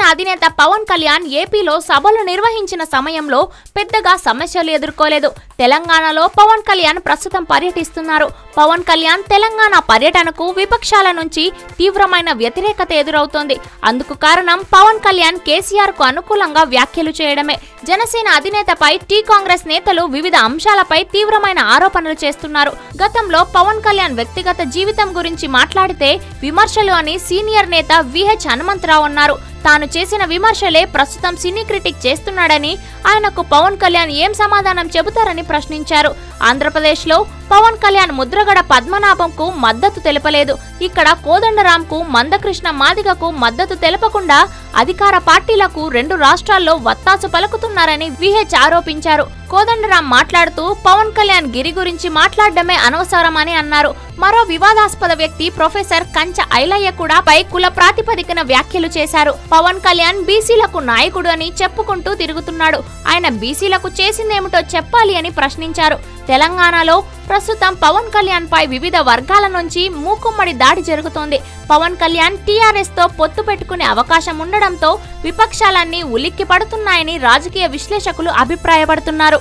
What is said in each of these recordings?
జనసేన అధినేత పవన్ కళ్యాణ్ ఏపీలో సభలు నిర్వహించిన సమయంలో పెద్దగా సమస్యలు ఎదుర్కోలేదు. తెలంగాణలో పవన్ కళ్యాణ్ ప్రస్తుతం పర్యటిస్తున్నారు. పవన్ కళ్యాణ్ తెలంగాణ పర్యటనకు విపక్షాల నుంచి తీవ్రమైన వ్యతిరేకత ఎదురవుతోంది. అందుకు కారణం పవన్ కళ్యాణ్ కేసీఆర్కు అనుకూలంగా వ్యాఖ్యలు చేయడమే. జనసేన అధినేతపై టీ కాంగ్రెస్ నేతలు వివిధ అంశాలపై తీవ్రమైన ఆరోపణలు చేస్తున్నారు. గతంలో పవన్ కళ్యాణ్ వ్యక్తిగత జీవితం గురించి మాట్లాడితే విమర్శలు అని సీనియర్ నేత విహెచ్ హనుమంతరావు అన్నారు. తాను చేసిన విమర్శలే ప్రస్తుతం సినీ క్రిటిక్ చేస్తున్నాడని, ఆయనకు పవన్ కళ్యాణ్ ఏం సమాధానం చెబుతారని ప్రశ్నించారు. ఆంధ్రప్రదేశ్లో పవన్ కళ్యాణ్ ముద్రగడ పద్మనాభంకు మద్దతు తెలపలేదు. ఇక్కడ కోదండరాంకు, మందకృష్ణ మాదిగకు మద్దతు తెలపకుండా అధికార పార్టీలకు రెండు రాష్ట్రాల్లో వత్తాసు పలుకుతున్నారని విహెచ్ ఆరోపించారు. కోదండరాం మాట్లాడుతూ పవన్ కళ్యాణ్ గిరి గురించి మాట్లాడడమే అనవసరమని అన్నారు. మరో వివాదాస్పద వ్యక్తి ప్రొఫెసర్ కంచ ఐలయ్య కూడా పై కుల ప్రాతిపదికన వ్యాఖ్యలు చేశారు. పవన్ కళ్యాణ్ బీసీలకు నాయకుడు అని చెప్పుకుంటూ తిరుగుతున్నాడు. ఆయన బీసీలకు చేసిందేమిటో చెప్పాలి అని ప్రశ్నించారు. తెలంగాణలో ప్రస్తుతం పవన్ కళ్యాణ్ పై వివిధ వర్గాల నుంచి మూకుమ్మడి దాడి జరుగుతోంది. పవన్ కళ్యాణ్ టీఆర్ఎస్ తో పొత్తు పెట్టుకునే అవకాశం ఉండడంతో విపక్షాలన్నీ ఉలిక్కి పడుతున్నాయని రాజకీయ విశ్లేషకులు అభిప్రాయపడుతున్నారు.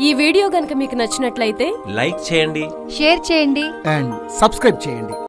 ఈ వీడియో గనుక మీకు నచ్చినట్లయితే లైక్ చేయండి, షేర్ చేయండి అండ్ సబ్స్క్రైబ్ చేయండి.